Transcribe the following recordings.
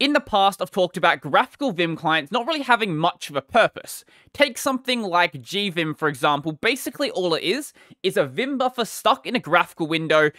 In the past, I've talked about graphical Vim clients not really having much of a purpose. Take something like GVim, for example. Basically all it is a Vim buffer stuck in a graphical window,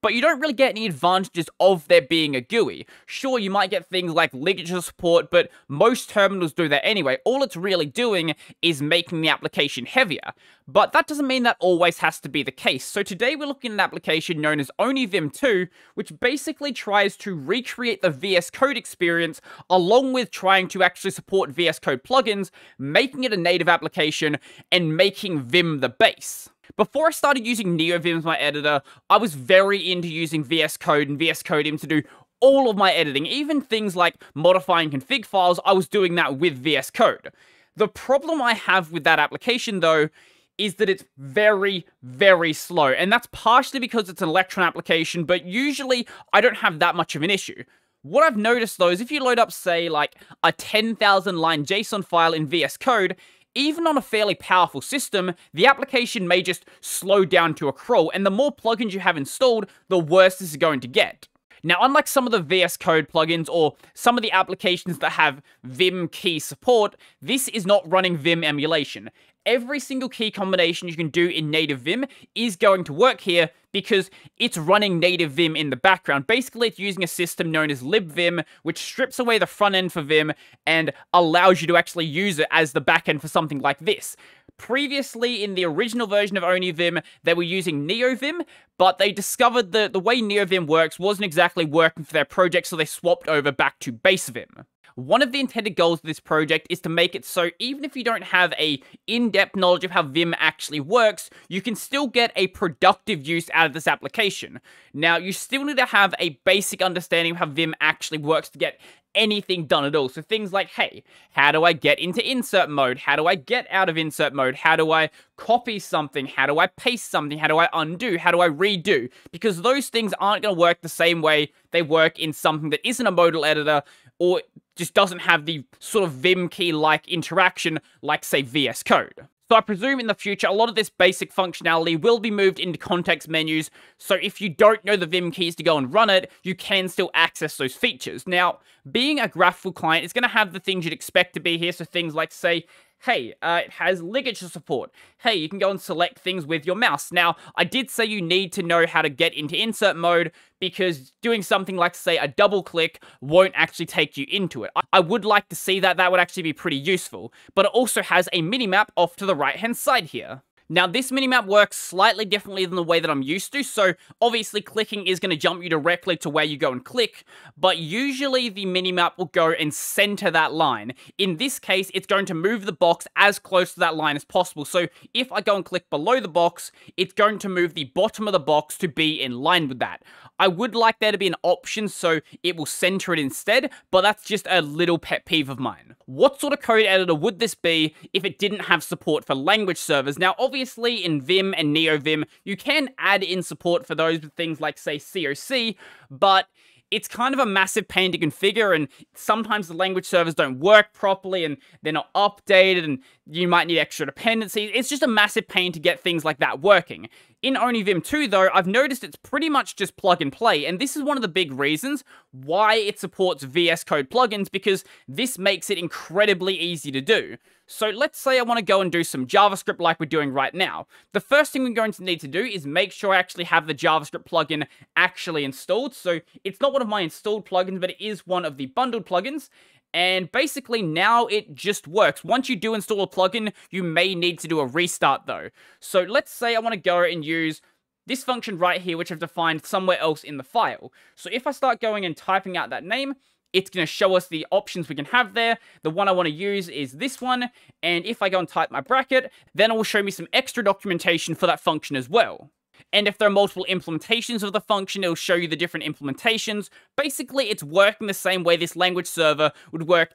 but you don't really get any advantages of there being a GUI. Sure, you might get things like ligature support, but most terminals do that anyway. All it's really doing is making the application heavier. But that doesn't mean that always has to be the case. So today we're looking at an application known as Onivim 2, which basically tries to recreate the VS Code experience along with trying to actually support VS Code plugins, making it a native application, and making Vim the base. Before I started using NeoVim as my editor, I was very into using VS Code and VS Codium to do all of my editing, even things like modifying config files. I was doing that with VS Code. The problem I have with that application, though, is that it's very, very slow, and that's partially because it's an Electron application, but usually I don't have that much of an issue. What I've noticed, though, is if you load up, say, like a 10,000 line JSON file in VS Code, even on a fairly powerful system, the application may just slow down to a crawl, and the more plugins you have installed, the worse this is going to get. Now, unlike some of the VS Code plugins or some of the applications that have Vim key support, this is not running Vim emulation. Every single key combination you can do in native Vim is going to work here because it's running native Vim in the background. Basically, it's using a system known as libvim, which strips away the front end for Vim and allows you to actually use it as the back end for something like this. Previously, in the original version of Onivim, they were using NeoVim, but they discovered that the way NeoVim works wasn't exactly working for their project, so they swapped over back to base Vim. One of the intended goals of this project is to make it so even if you don't have an in-depth knowledge of how Vim actually works, you can still get a productive use out of this application. Now, you still need to have a basic understanding of how Vim actually works to get anything done at all. So things like, hey, how do I get into insert mode? How do I get out of insert mode? How do I copy something? How do I paste something? How do I undo? How do I redo? Because those things aren't going to work the same way they work in something that isn't a modal editor or just doesn't have the sort of Vim key-like interaction like, say, VS Code. So I presume in the future, a lot of this basic functionality will be moved into context menus, so if you don't know the Vim keys to go and run it, you can still access those features. Now, being a graphical client, it's going to have the things you'd expect to be here, so things like, say, hey, it has ligature support. Hey, you can go and select things with your mouse. Now, I did say you need to know how to get into insert mode because doing something like, say, a double click won't actually take you into it. I would like to see that. That would actually be pretty useful. But it also has a minimap off to the right-hand side here. Now, this minimap works slightly differently than the way that I'm used to, so obviously clicking is going to jump you directly to where you go and click, but usually the minimap will go and center that line. In this case, it's going to move the box as close to that line as possible, so if I go and click below the box, it's going to move the bottom of the box to be in line with that. I would like there to be an option so it will center it instead, but that's just a little pet peeve of mine. What sort of code editor would this be if it didn't have support for language servers? Now, obviously, in Vim and NeoVim, you can add in support for those with things like, say, CoC, but it's kind of a massive pain to configure, and sometimes the language servers don't work properly, and they're not updated, and you might need extra dependencies. It's just a massive pain to get things like that working. In Onivim 2, though, I've noticed it's pretty much just plug and play, and this is one of the big reasons why it supports VS Code plugins, because this makes it incredibly easy to do. So let's say I want to go and do some JavaScript like we're doing right now. The first thing we're going to need to do is make sure I actually have the JavaScript plugin actually installed. So it's not one of my installed plugins, but it is one of the bundled plugins. And basically now it just works. Once you do install a plugin, you may need to do a restart though. So let's say I want to go and use this function right here, which I've defined somewhere else in the file. So if I start going and typing out that name, it's going to show us the options we can have there. The one I want to use is this one. And if I go and type my bracket, then it will show me some extra documentation for that function as well. And if there are multiple implementations of the function, it'll show you the different implementations. Basically, it's working the same way this language server would work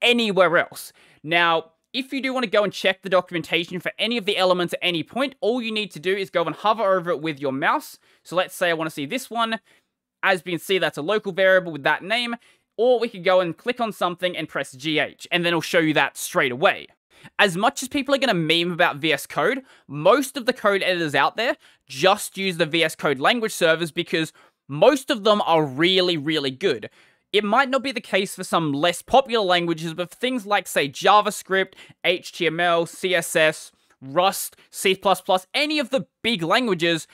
anywhere else. Now, if you do want to go and check the documentation for any of the elements at any point, all you need to do is go and hover over it with your mouse. So let's say I want to see this one. As you can see, that's a local variable with that name. Or we could go and click on something and press GH, and then it'll show you that straight away. As much as people are going to meme about VS Code, most of the code editors out there just use the VS Code language servers because most of them are really, really good. It might not be the case for some less popular languages, but for things like, say, JavaScript, HTML, CSS, Rust, C++, any of the big languages,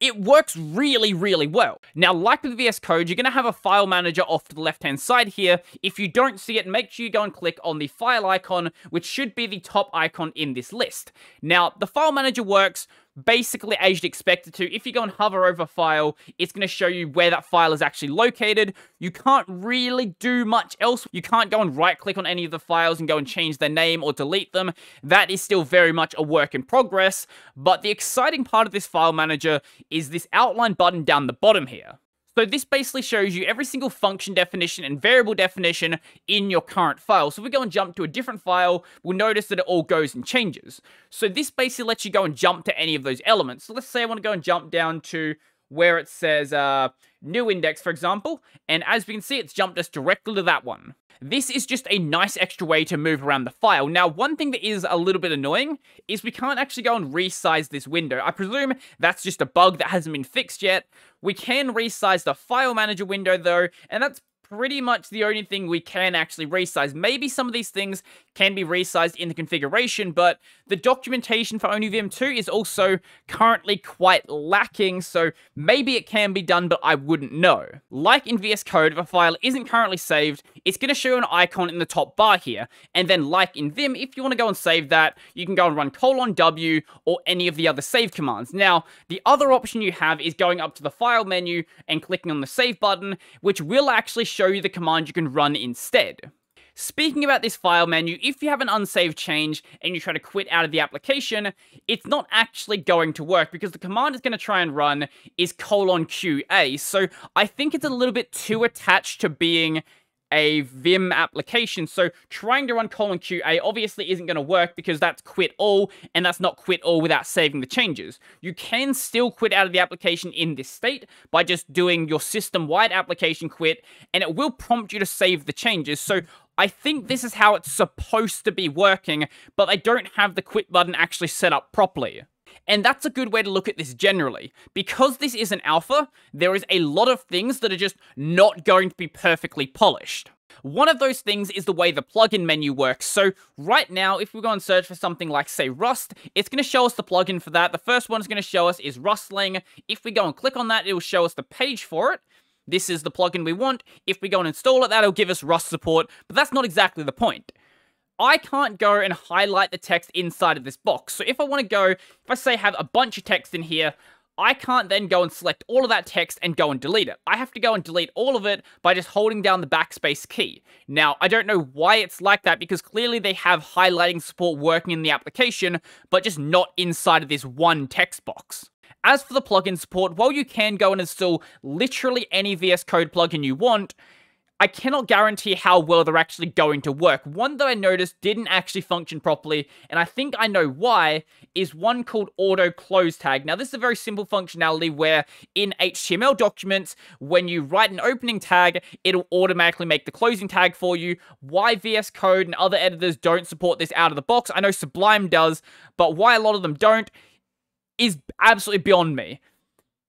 it works really, really well. Now, like with VS Code, you're going to have a file manager off to the left-hand side here. If you don't see it, make sure you go and click on the file icon, which should be the top icon in this list. Now, the file manager works basically as you'd expect it to. If you go and hover over a file, it's going to show you where that file is actually located. You can't really do much else. You can't go and right-click on any of the files and go and change their name or delete them. That is still very much a work in progress. But the exciting part of this file manager is this outline button down the bottom here. So this basically shows you every single function definition and variable definition in your current file. So if we go and jump to a different file, we'll notice that it all goes and changes. So this basically lets you go and jump to any of those elements. So let's say I want to go and jump down to where it says new index, for example. And as we can see, it's jumped us directly to that one. This is just a nice extra way to move around the file. Now, one thing that is a little bit annoying is we can't actually go and resize this window. I presume that's just a bug that hasn't been fixed yet. We can resize the file manager window though, and that's pretty much the only thing we can actually resize. Maybe some of these things can be resized in the configuration, but the documentation for Onivim 2 is also currently quite lacking, so maybe it can be done, but I wouldn't know. Like in VS Code, if a file isn't currently saved, it's going to show an icon in the top bar here, and then like in Vim, if you want to go and save that, you can go and run $W or any of the other save commands. Now, the other option you have is going up to the file menu and clicking on the save button, which will actually show you the command you can run instead. Speaking about this file menu, if you have an unsaved change and you try to quit out of the application, it's not actually going to work because the command it's going to try and run is $QA. So I think it's a little bit too attached to being a Vim application. So trying to run $QA obviously isn't going to work because that's quit all, and that's not quit all without saving the changes. You can still quit out of the application in this state by just doing your system-wide application quit, and it will prompt you to save the changes. So I think this is how it's supposed to be working, but I don't have the quit button actually set up properly. And that's a good way to look at this generally. Because this is an alpha, there is a lot of things that are just not going to be perfectly polished. One of those things is the way the plugin menu works. So right now, if we go and search for something like, say, Rust, it's going to show us the plugin for that. The first one it's going to show us is Rustling. If we go and click on that, it will show us the page for it. This is the plugin we want. If we go and install it, that'll give us Rust support. But that's not exactly the point. I can't go and highlight the text inside of this box. So if I want to go, if I say have a bunch of text in here, I can't then go and select all of that text and go and delete it. I have to go and delete all of it by just holding down the backspace key. Now, I don't know why it's like that because clearly they have highlighting support working in the application, but just not inside of this one text box. As for the plugin support, while you can go and install literally any VS Code plugin you want, I cannot guarantee how well they're actually going to work. One that I noticed didn't actually function properly, and I think I know why, is one called Auto Close Tag. Now, this is a very simple functionality where in HTML documents, when you write an opening tag, it'll automatically make the closing tag for you. Why VS Code and other editors don't support this out of the box, I know Sublime does, but why a lot of them don't is absolutely beyond me.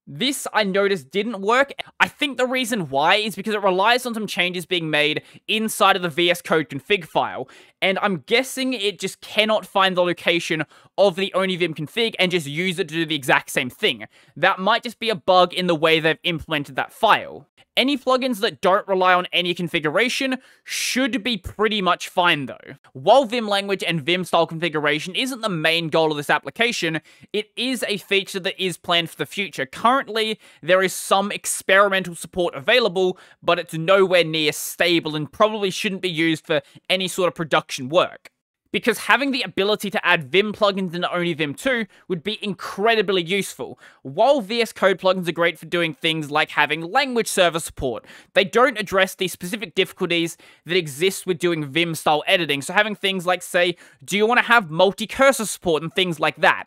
This, I noticed, didn't work. I think the reason why is because it relies on some changes being made inside of the VS Code config file, and I'm guessing it just cannot find the location of the Onivim config and just use it to do the exact same thing. That might just be a bug in the way they've implemented that file. Any plugins that don't rely on any configuration should be pretty much fine though. While Vim language and Vim style configuration isn't the main goal of this application, it is a feature that is planned for the future. Currently, there is some experimental support available, but it's nowhere near stable and probably shouldn't be used for any sort of production work. Because having the ability to add Vim plugins into Onivim 2 would be incredibly useful. While VS Code plugins are great for doing things like having language server support, they don't address the specific difficulties that exist with doing Vim-style editing. So having things like, say, do you want to have multi-cursor support and things like that?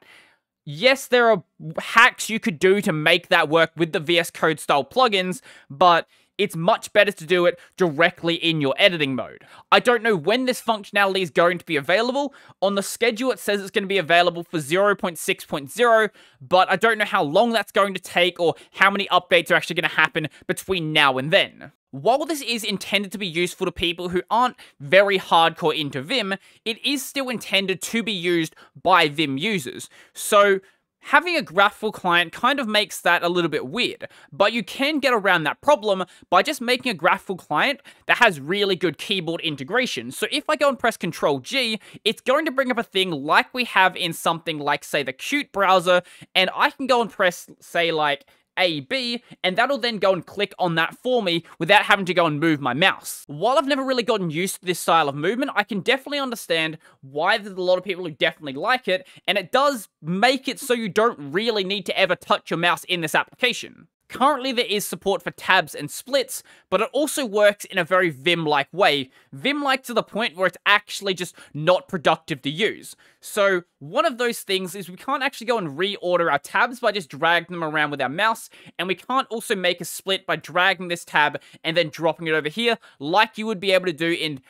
Yes, there are hacks you could do to make that work with the VS Code-style plugins, but it's much better to do it directly in your editing mode. I don't know when this functionality is going to be available. On the schedule, it says it's going to be available for 0.6.0, but I don't know how long that's going to take or how many updates are actually going to happen between now and then. While this is intended to be useful to people who aren't very hardcore into Vim, it is still intended to be used by Vim users. So having a graphical client kind of makes that a little bit weird, but you can get around that problem by just making a graphical client that has really good keyboard integration. So if I go and press Control G, it's going to bring up a thing like we have in something like, say, the Qt browser, and I can go and press, say, like AB, and that'll then go and click on that for me without having to go and move my mouse. While I've never really gotten used to this style of movement, I can definitely understand why there's a lot of people who definitely like it, and it does make it so you don't really need to ever touch your mouse in this application. Currently, there is support for tabs and splits, but it also works in a very Vim-like way. Vim-like to the point where it's actually just not productive to use. So one of those things is we can't actually go and reorder our tabs by just dragging them around with our mouse, and we can't also make a split by dragging this tab and then dropping it over here like you would be able to do in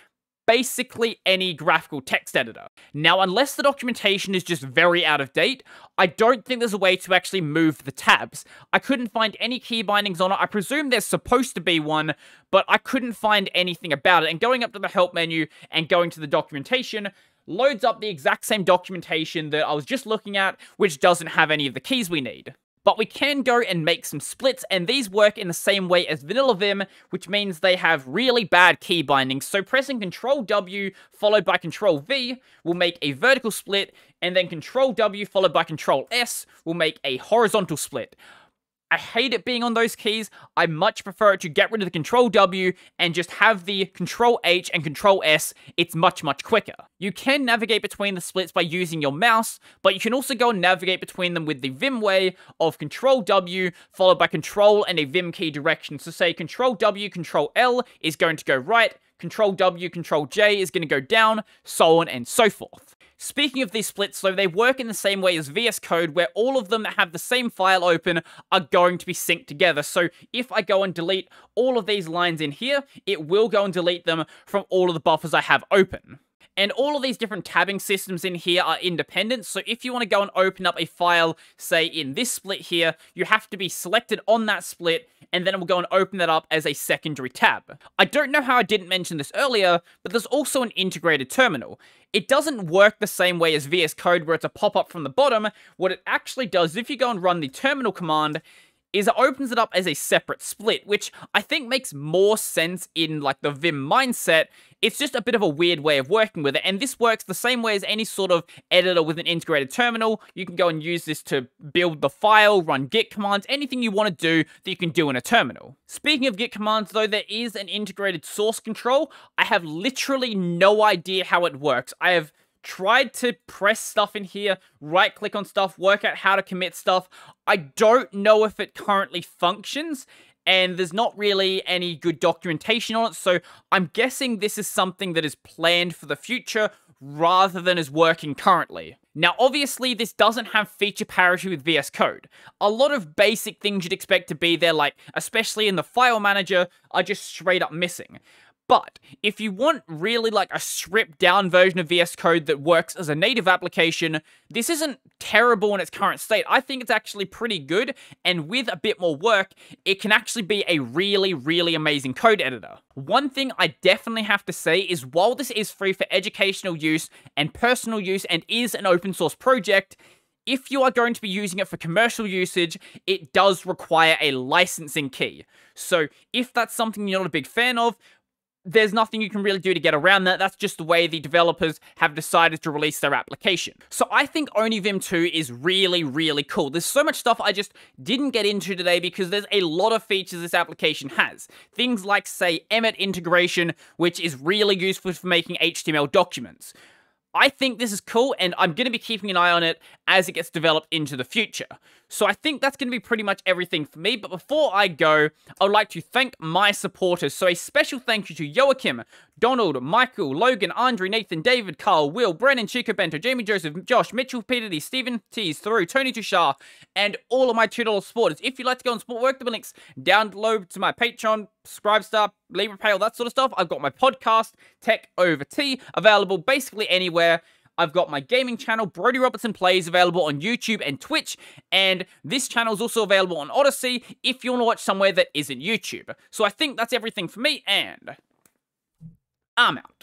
basically any graphical text editor. Now, unless the documentation is just very out of date, I don't think there's a way to actually move the tabs. I couldn't find any key bindings on it. I presume there's supposed to be one, but I couldn't find anything about it. And going up to the help menu and going to the documentation loads up the exact same documentation that I was just looking at, which doesn't have any of the keys we need. But we can go and make some splits, and these work in the same way as vanilla Vim, which means they have really bad key bindings. So pressing Control W followed by Control V will make a vertical split, and then Control W followed by Control S will make a horizontal split. I hate it being on those keys. I much prefer it to get rid of the Control W and just have the Control H and Control S. It's much, much quicker. You can navigate between the splits by using your mouse, but you can also go and navigate between them with the Vim way of Control W followed by Control and a Vim key direction. So say Control W, Control L is going to go right, Control W, Control J is going to go down, so on and so forth. Speaking of these splits, though, they work in the same way as VS Code, where all of them that have the same file open are going to be synced together. So if I go and delete all of these lines in here, it will go and delete them from all of the buffers I have open. And all of these different tabbing systems in here are independent, so if you want to go and open up a file, say in this split here, you have to be selected on that split, and then it will go and open that up as a secondary tab. I don't know how I didn't mention this earlier, but there's also an integrated terminal. It doesn't work the same way as VS Code where it's a pop-up from the bottom. What it actually does, if you go and run the terminal command, is it opens it up as a separate split, which I think makes more sense in like the Vim mindset. It's just a bit of a weird way of working with it, and this works the same way as any sort of editor with an integrated terminal. You can go and use this to build the file, run git commands, anything you want to do that you can do in a terminal. Speaking of git commands, though, there is an integrated source control. I have literally no idea how it works. I have tried to press stuff in here, right click on stuff, work out how to commit stuff. I don't know if it currently functions, and there's not really any good documentation on it, so I'm guessing this is something that is planned for the future rather than is working currently. Now, obviously, this doesn't have feature parity with VS Code. A lot of basic things you'd expect to be there, like especially in the file manager, are just straight up missing. But if you want really like a stripped down version of VS Code that works as a native application, this isn't terrible in its current state. I think it's actually pretty good, and with a bit more work, it can actually be a really, really amazing code editor. One thing I definitely have to say is while this is free for educational use and personal use and is an open source project, if you are going to be using it for commercial usage, it does require a licensing key. So if that's something you're not a big fan of, there's nothing you can really do to get around that. That's just the way the developers have decided to release their application. So I think Onivim 2 is really, really cool. There's so much stuff I just didn't get into today because there's a lot of features this application has. Things like, say, Emmet integration, which is really useful for making HTML documents. I think this is cool, and I'm going to be keeping an eye on it as it gets developed into the future. So I think that's going to be pretty much everything for me. But before I go, I would like to thank my supporters. So a special thank you to Joachim, Donald, Michael, Logan, Andre, Nathan, David, Carl, Will, Brennan, Chico Bento, Jamie, Joseph, Josh, Mitchell, Peter D, Stephen T's, Thoreau, Tony Tushar, and all of my $2 supporters. If you'd like to go and support work, the links down below to my Patreon, Subscribestar, LibrePay, all that sort of stuff. I've got my podcast, Tech Over Tea, available basically anywhere. I've got my gaming channel, Brodie Robertson Plays, available on YouTube and Twitch. And this channel is also available on Odyssey if you want to watch somewhere that isn't YouTube. So I think that's everything for me, and I'm out.